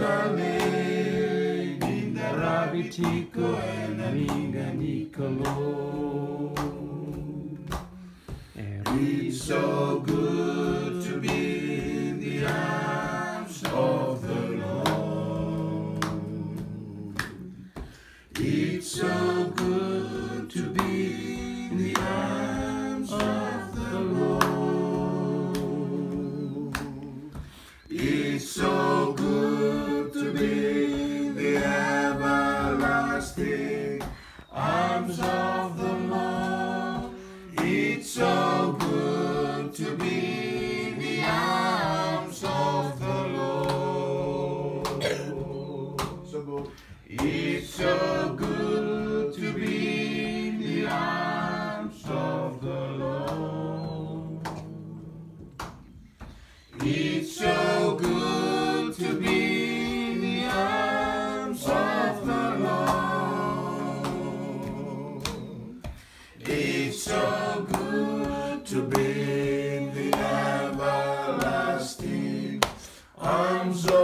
Italy, Mindarabitico and Ninganicolo. It's so good to be in the arms of the Lord. It's so good to be in the arms of the Lord. It's so good to be in the everlasting arms of the Lord. It's so good to be in the arms of the Lord. So good. It's so good to be in the arms of the Lord. It's so good to be in the arms of the Lord. It's so good to be in the everlasting arms of the Lord.